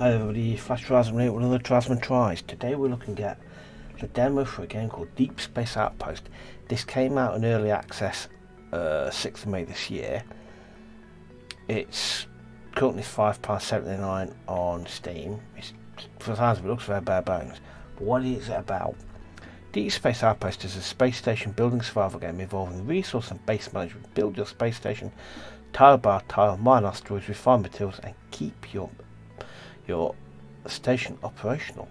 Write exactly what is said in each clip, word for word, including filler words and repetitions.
Hi everybody, Flash Trasman here with another Trasman Tries. Today we're looking at the demo for a game called Deep Space Outpost. This came out in early access uh, sixth of May this year. It's currently five pounds seventy-nine on Steam. It's, for the size of it, looks very bare bones. But what is it about? Deep Space Outpost is a space station building survival game involving resource and base management. Build your space station tile by tile, mine asteroids, refine materials and keep your your station operational.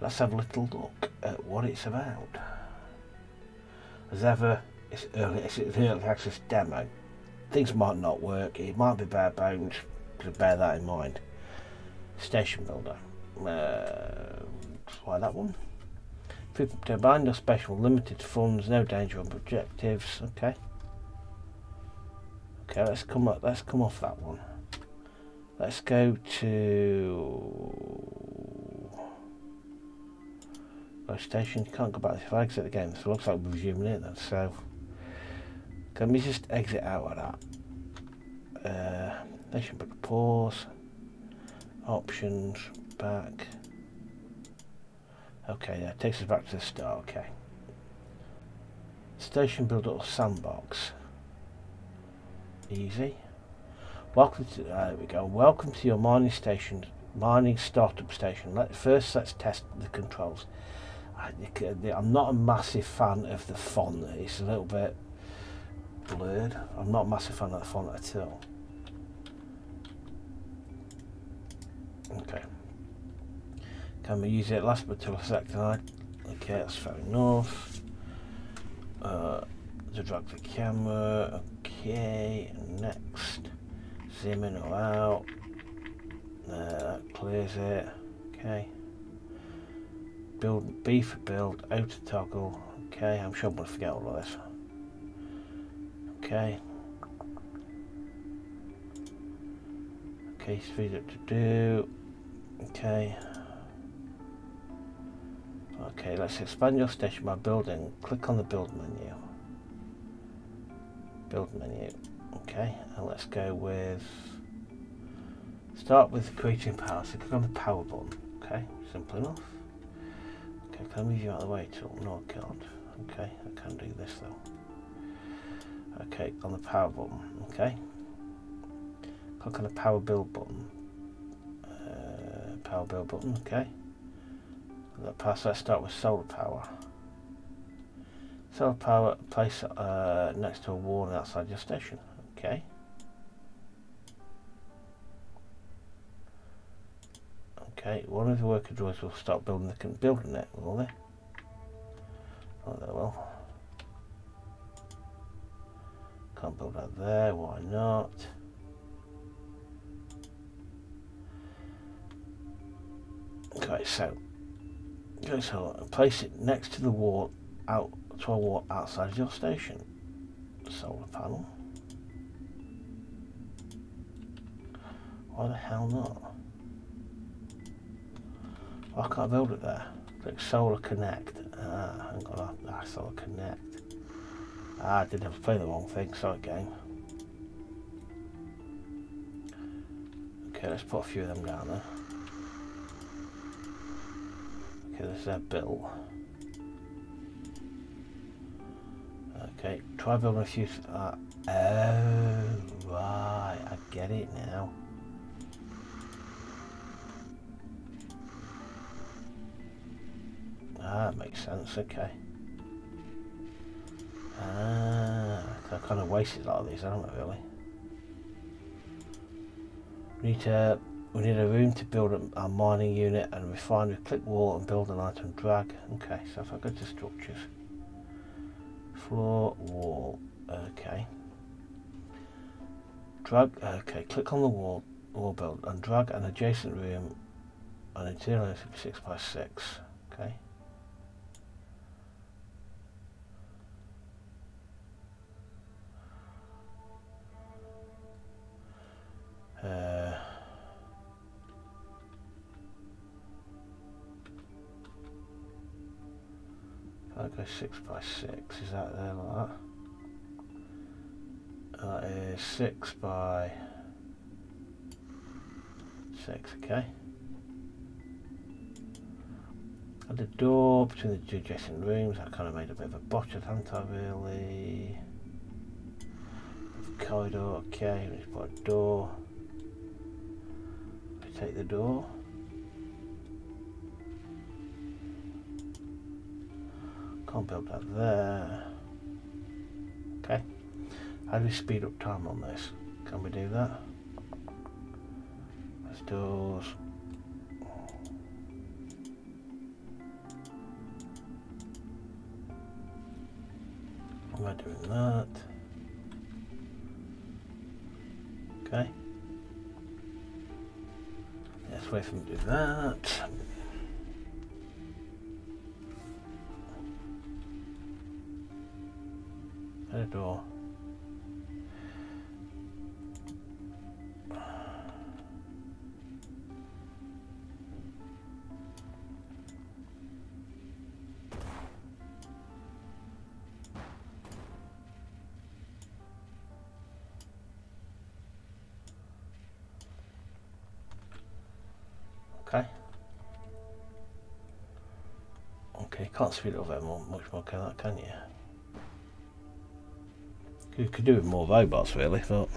Let's have a little look at what it's about. As ever, it's early, it's an early access demo. Things might not work, it might be bare bones, so bear that in mind. Station builder, uh, why that one? To bind your special, limited funds, no danger of objectives. Okay. Okay, let's come up, let's come off that one. Let's go to low station. Can't go back if I exit the game, so it looks like we're resuming it then. So can we just exit out of that? Uh, they should put pause, options, back. Okay, that yeah, takes us back to the start. Okay. Station builder or sandbox. Easy. Welcome to uh, there we go. Welcome to your mining station, mining startup station. Let first let's test the controls. I, I'm not a massive fan of the font. It's a little bit blurred. I'm not a massive fan of the font at all. Okay. Can we use it? Last but to select an item. Okay, that's fair enough. Uh, to drag the camera. Okay, next. Zoom in or out. There, that clears it. Okay. Build, B for build, O to toggle. Okay, I'm sure I'm going to forget all of this. Okay. Okay, speed up to do. Okay. Okay, let's expand your station by building. Click on the build menu. Build menu. Okay, and let's go with, start with creating power, so click on the power button. Okay, simple enough. Okay, can I move you out of the way tool? No, I can't. Okay, I can do this though. Okay, on the power button. Okay, click on the power build button. Uh, power build button, okay. Pass, let's start with solar power. Solar power, place uh, next to a wall outside your station. Okay. Okay, one of the worker droids will start building the building it, will they? Oh, they will. Can't build out there, why not? Okay, so okay, so place it next to the wall out to a wall outside of your station. Solar panel. Why the hell not? Why can't I build it there? Click solar connect. Ah, hang on, ah, solar connect. Ah, I did have to play the wrong thing, sorry game. Okay, let's put a few of them down there. This is their build. Okay, try building a few. Uh, oh, right, I get it now. Ah, that makes sense. Okay. Ah, I kind of wasted a lot of these, haven't I? Really. We need to. We need a room to build our mining unit and a refinery. Click wall and build an item drag. Okay, so if I go to structures, floor, wall, okay. Drag, okay, click on the wall, wall build and drag an adjacent room and interior six by six. Okay. Uh, I'll go six by six, is that there like that? That is six by six, okay. Add a door between the two adjacent rooms. I kind of made a bit of a botch of that, really. Corridor, okay. Let's put a door. I take the door. Can't build that there. Okay. How do we speed up time on this? Can we do that? That's doors. Am I doing that? Okay. Let's wait for him to do that. And a door. Can't speed it up that more, much more than that, can you? You could do with more robots, really, but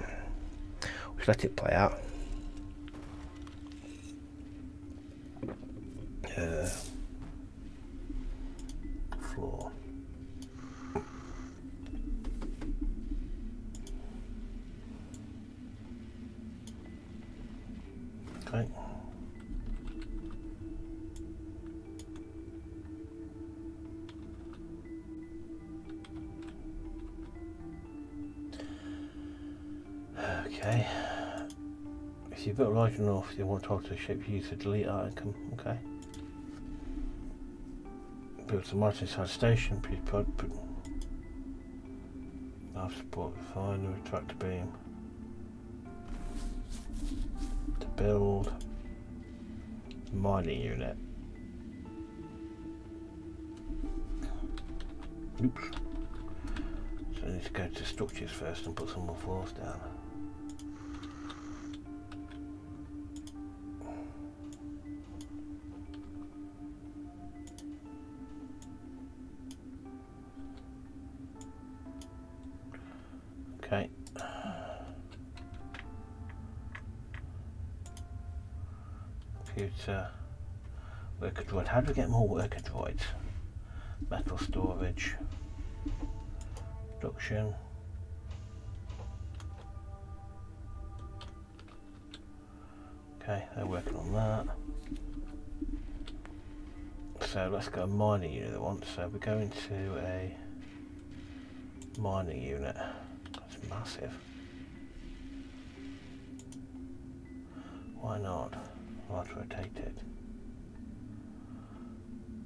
we should let it play out. Uh, floor. Okay. Okay, if you've got large enough, you want to talk to the ship, you use the delete icon, okay. Build some monitor inside station, please put, put nav support refinery, tractor beam, to build, mining unit. Oops. So I need to go to structures first and put some more floors down. Okay. Computer. Worker droid. How do we get more worker droids? Metal storage. Production. Okay, they're working on that. So let's go mining unit they want. So we're going to a mining unit. Massive. Why not? Right, rotate it.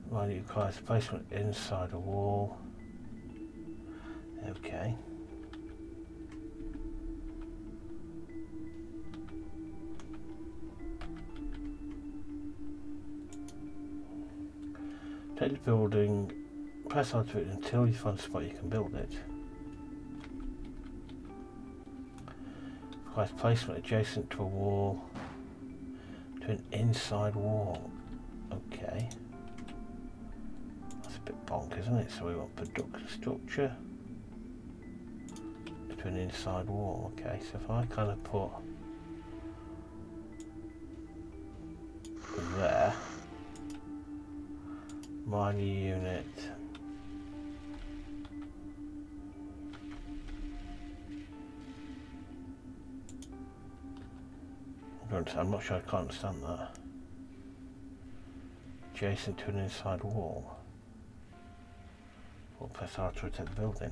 Right, it requires placement inside a wall. Okay. Take the building, press onto it until you find a spot you can build it. Placement adjacent to a wall, to an inside wall. Okay, that's a bit bonk, isn't it? So we want production structure to an inside wall. Okay, so if I kind of put there, mining unit. I'm not sure, I can't understand that. Adjacent to an inside wall. Or press R to rotate the building.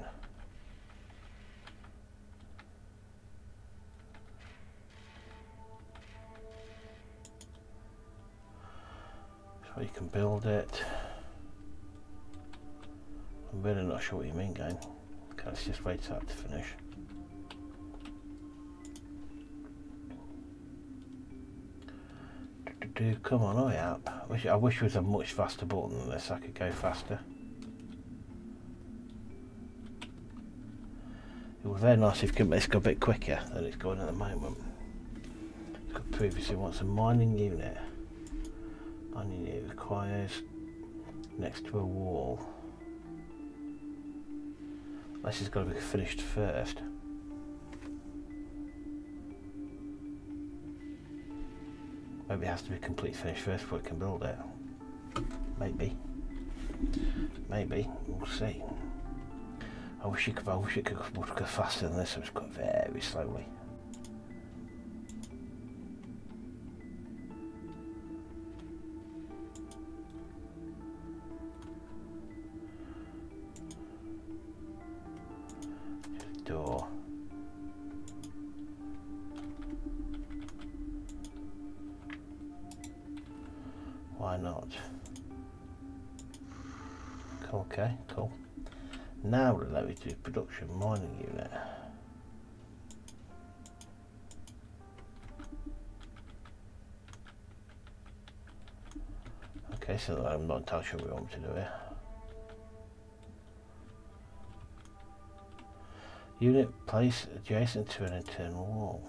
So you can build it. I'm really not sure what you mean, game. Okay, let's just wait for that to finish. Do come on, hurry up. Wish, I wish there was a much faster button than this, I could go faster. It was very nice if this go a bit quicker than it's going at the moment. It's previously wants a mining unit. Mining unit requires next to a wall. This has got to be finished first. Maybe it has to be completely finished first before we can build it. Maybe. Maybe. We'll see. I wish it could, I wish it could go faster than this. It's going very slowly. Door. Why not? Okay, cool. Now we'll allow you to do production mining unit. Okay, so I'm not entirely sure what we want to do here. Unit placed adjacent to an internal wall.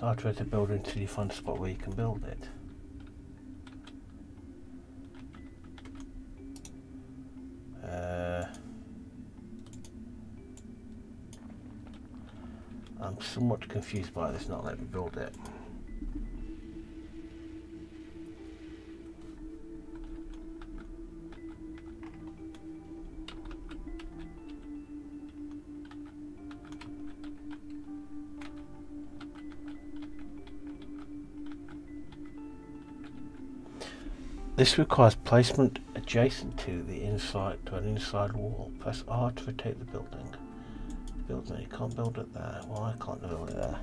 So I try to build it until you find a spot where you can build it. Uh, I'm somewhat confused by this not letting me build it. This requires placement adjacent to the inside to an inside wall. Press R to rotate the building. Building, you can't build it there. Well, I can't build it there.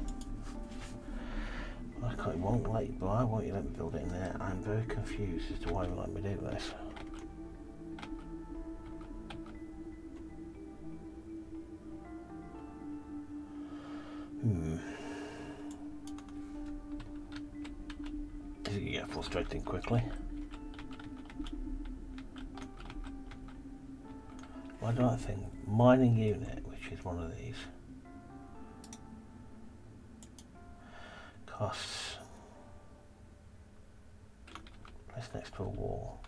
I can't. You won't let you. Why won't you let me build it in there? I'm very confused as to why you let me do this. Hmm. This is getting frustrating quickly. Why do I think mining unit, which is one of these, costs, placed next to a wall.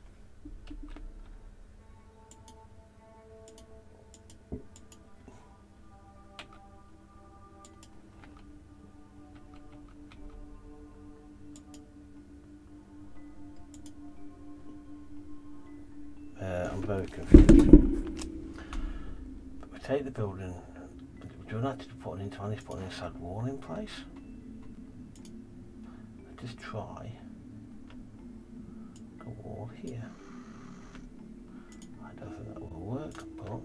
Uh, I'm very confused. Take the building, do not have to put an entirely put an inside wall in place. I'll just try a wall here. I don't think that will work, but oh,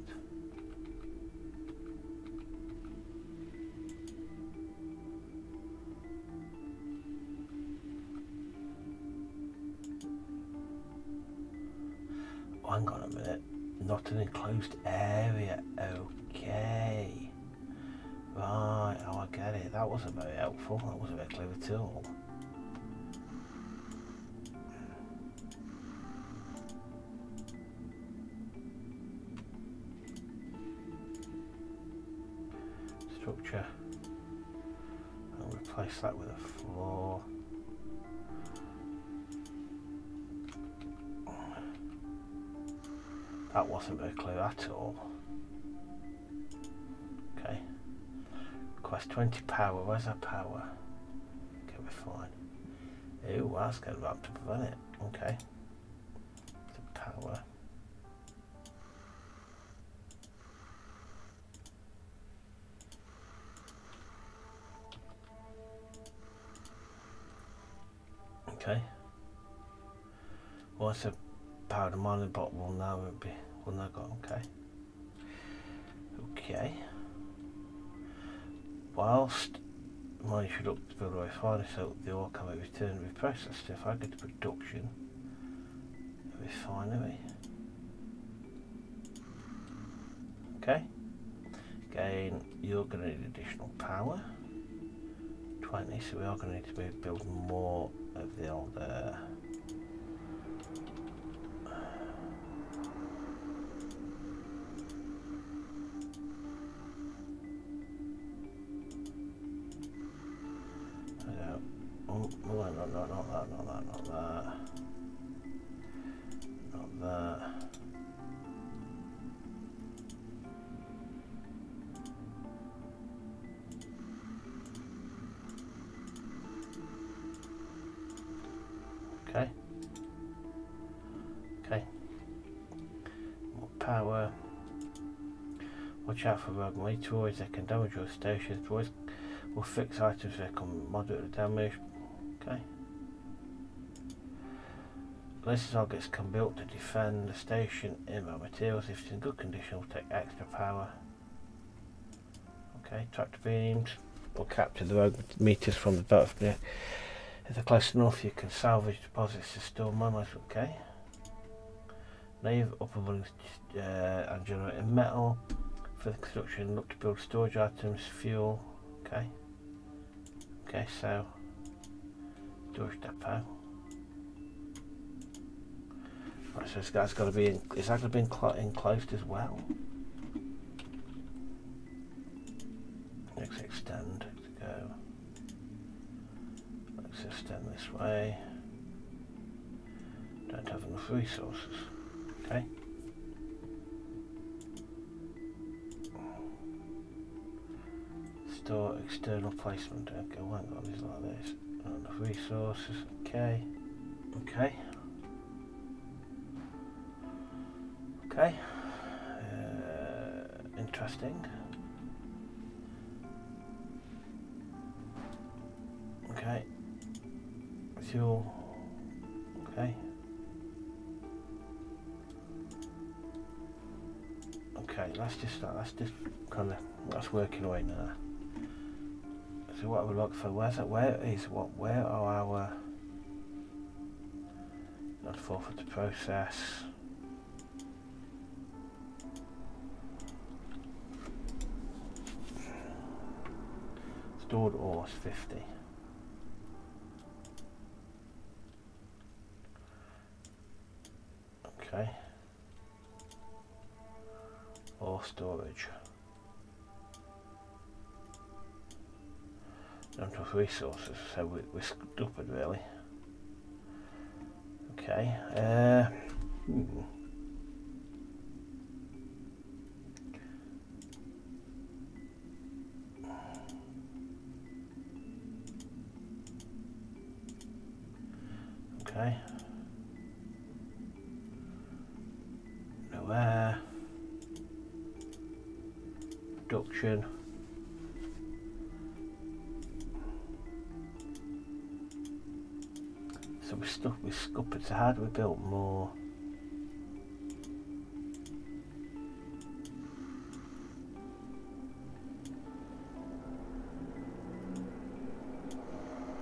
hang on a minute. Not an enclosed area. Okay. Right. Oh, I get it. That wasn't very helpful. That wasn't very clear at all. Structure. I'll replace that with a floor. That wasn't very clear at all. Okay. Request twenty power. Where's our power? Okay, we're fine. Ooh, that's going to have to prevent it. Okay. The power. Okay. What's the power to mining bot will now be will now go okay. Okay. Whilst mine should up to build away farther so the ore can be returned and reprocessed. If I go to production refinery. Okay. Again, you're gonna need additional power. Twenty, so we are gonna need to be build more of the old uh, no, no, no, no, no, not that, not that, not that, not that. Okay. Okay. More power. Watch out for rogue meteoroids, they can damage your stations. Boys will fix items that can moderate the damage. Okay. Places targets can be built to defend the station in raw materials. If it's in good condition, will take extra power. Okay, tractor beams will capture the rogue meters from the battlefield. If they're close enough, you can salvage deposits to store minerals. Okay. Nave upper buildings uh, and generating metal for the construction. Look to build storage items, fuel. Okay. Okay, so storage depot. Right, so this guy's got to be in, is that going to be enclosed as well? Next extend to go. Extend this way. Don't have enough resources. Okay. Store external placement. Okay, well, hang on, it's like this. Not enough resources. Okay. Okay. Okay. Uh, interesting. Okay. Fuel. Okay. Okay, let's just start. That's just kind of that's working away now. So what we look for? Where's that? Where is what? Where are our? Not forfeit the process. Stored ores fifty. Okay. Or storage. Not enough resources, so we, we're stupid really. Okay. Uh, hmm. Okay. Where production so we're stuck with scuppered, so how do we build more?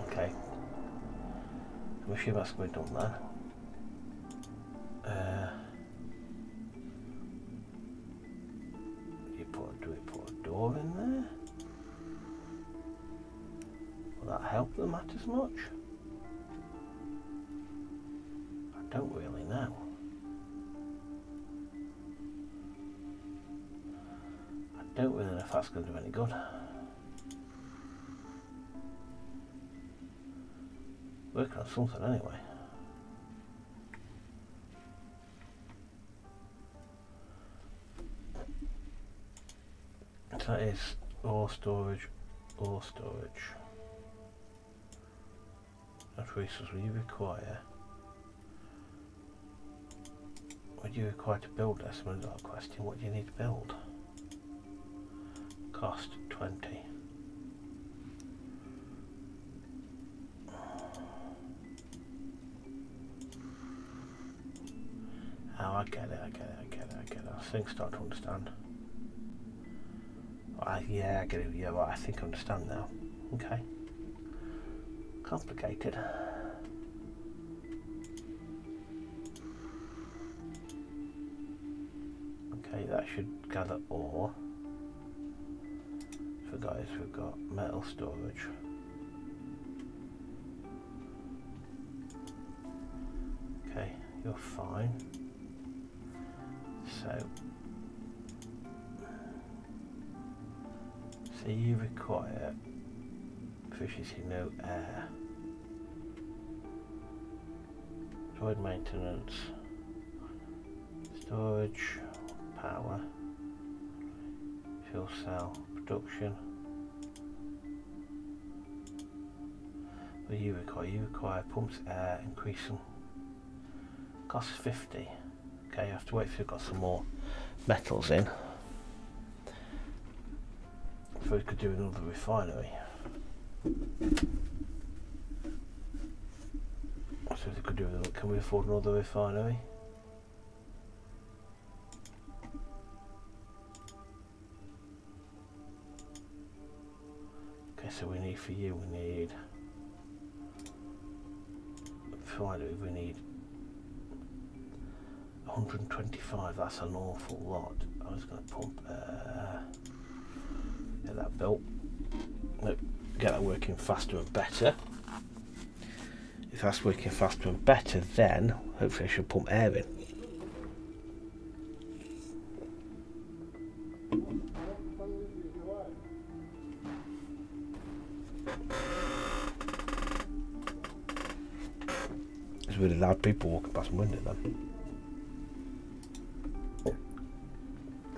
Okay, I wish you must have done that. Much? I don't really know. I don't really know if that's going to do any good. Working on something anyway. So that is ore storage, ore storage. What resources will you require? What do you require to build? That's another question. What do you need to build? Cost twenty. Oh, I get it, I get it, I get it, I get it. I think I start to understand. Oh, yeah, I get it, yeah, right, I think I understand now. Okay. Complicated. Okay, that should gather ore. So guys, we've got metal storage. Okay, you're fine. So, so you require efficiency, no air. Record maintenance. Storage. Power. Fuel cell. Production. What do you require? You require pumps, air, increasing. Cost fifty. Okay, you have to wait if you've got some more metals in. Before we could do another refinery. So we could do another, can we afford another refinery? Okay, so we need for you, we need refinery, we need one hundred twenty-five, that's an awful lot. I was gonna pump uh, get that built. Nope. Get that working faster and better. If that's working faster and better, then hopefully I should pump air in. There's really loud people walking past my window then.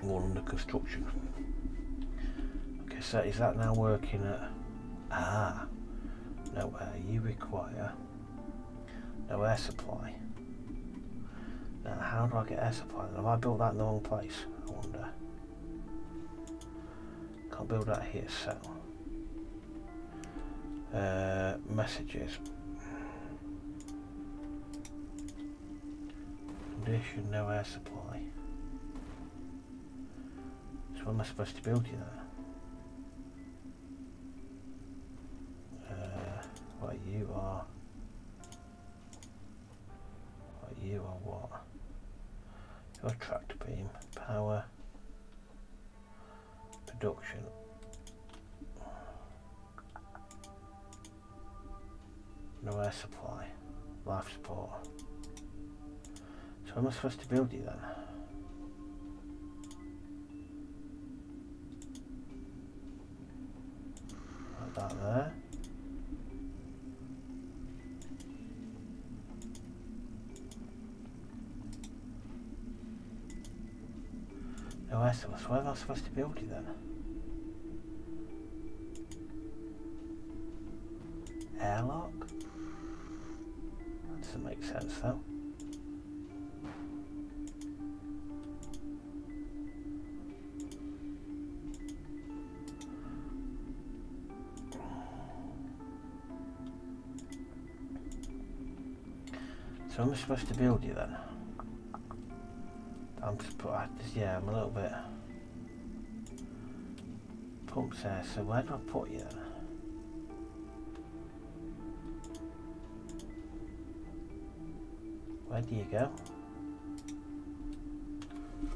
All under construction. Okay, so is that now working at... Ah, no air. You require no air supply. Now, how do I get air supply? Have I built that in the wrong place? I wonder. Can't build that here. So, uh, messages. Condition no air supply. So, what am I supposed to build you there? Right, you are. Right, you are what? Your tractor beam, power, production. No air supply, life support. So, am I supposed to build you then? Like that there. No air source, where am I supposed to build you then? Airlock? That doesn't make sense though. So am I supposed to build you then? I'm just, yeah, I'm a little bit. Pumps there, so where do I put you then? Where do you go?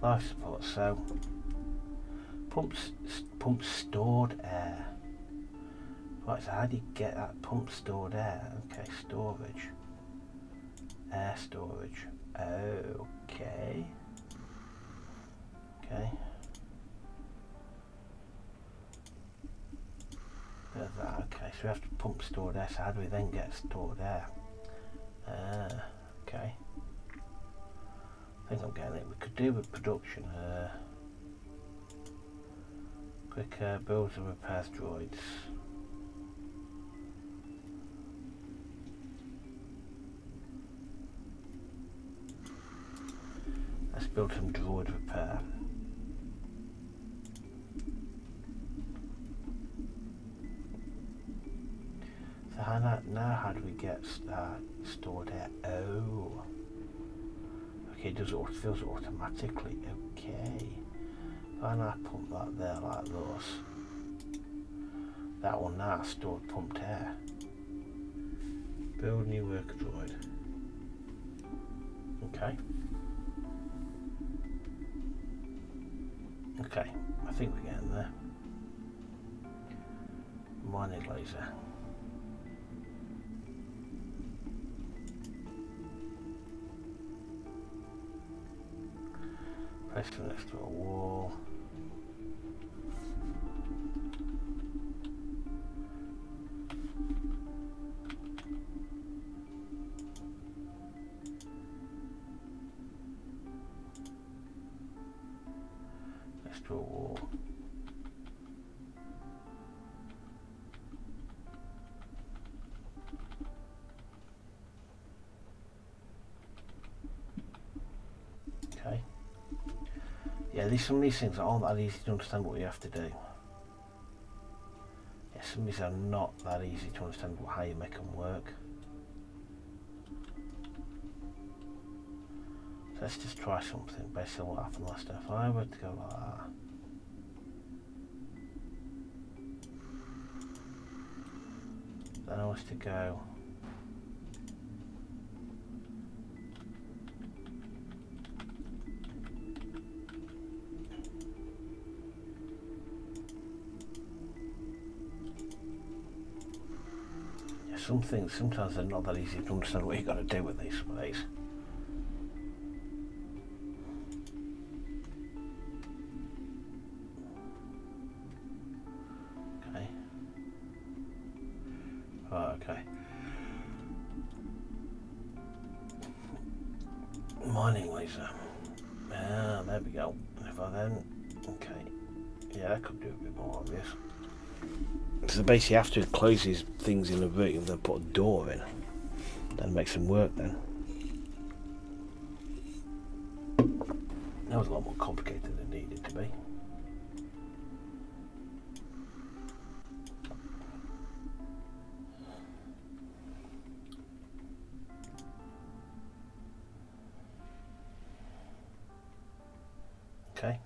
Life support, so. Pumps, pump stored air. Right, so how do you get that pump stored air? Okay, storage. Air storage. Okay. Okay. Bit of that, okay, so we have to pump stored air, so how do we then get stored air? Ah, okay. I think I'm getting it. We could do with production. Uh, quick uh, builds and repairs droids. Let's build some droid repair. So how now, now how do we get uh, stored air? Oh, okay, it does it fills automatically. Okay, and I pump that there like those. That one now stored pumped air. Build new worker droid. Okay. Okay, I think we're getting there. Mining laser. Place them next to a wall. at least some of these things aren't that easy to understand what you have to do. Yeah, some of these are not that easy to understand how you make them work. So let's just try something based on what happened last time. If I were to go like that. Then I was to go. Yeah, some things, sometimes they're not that easy to understand what you've got to do with these ways. Basically, after it closes things in a room, then put a door in, then makes them work. Then that was a lot more complicated than it needed to be. Okay,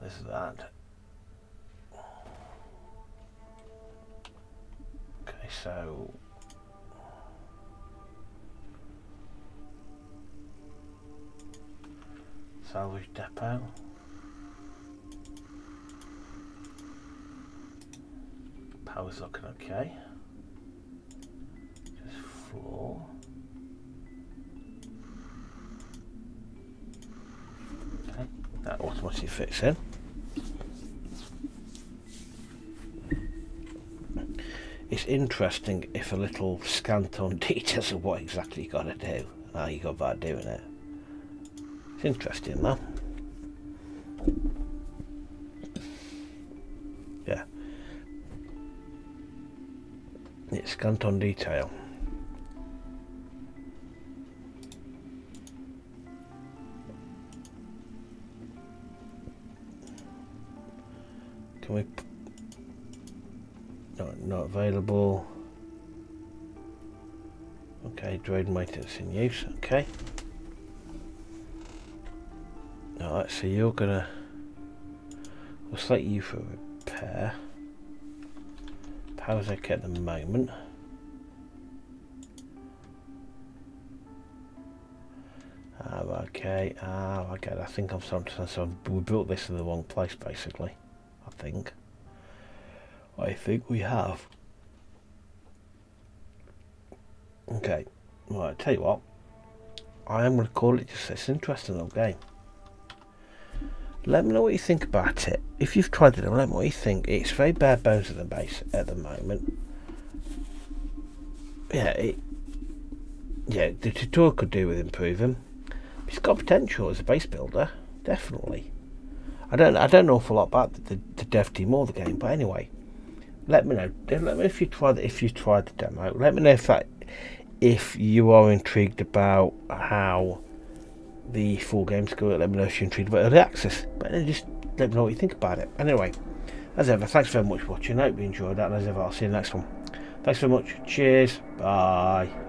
this is that. So salvage depot. Power's looking okay. Just floor. Okay, that automatically fits in. It's interesting if a little scant on details of what exactly you got to do and how you go about doing it. It's interesting though. Yeah. It's scant on detail. Can we... No, not available. Okay, droid maintenance in use. Okay. Alright, so you're gonna. We'll select you for repair. Power's okay at the moment. Ah, okay. Ah, okay. I think I'm starting to. So we built this in the wrong place, basically. I think. I think we have. Okay, well, I'll tell you what, I am going to call it just this interesting little game. Let me know what you think about it. If you've tried it, let me know what you think. It's very bare bones at the base at the moment. Yeah, it, yeah, the tutorial could do with improving. It's got potential as a base builder, definitely. I don't, I don't know an awful lot about the, the, the dev team or the game, but anyway. Let me know. Let me know if you tried if you tried the demo. Let me know if that if you are intrigued about how the full game's going. Let me know if you're intrigued about early access. But then just let me know what you think about it. Anyway, as ever, thanks very much for watching. I hope you enjoyed that. And as ever, I'll see you in the next one. Thanks very much. Cheers. Bye.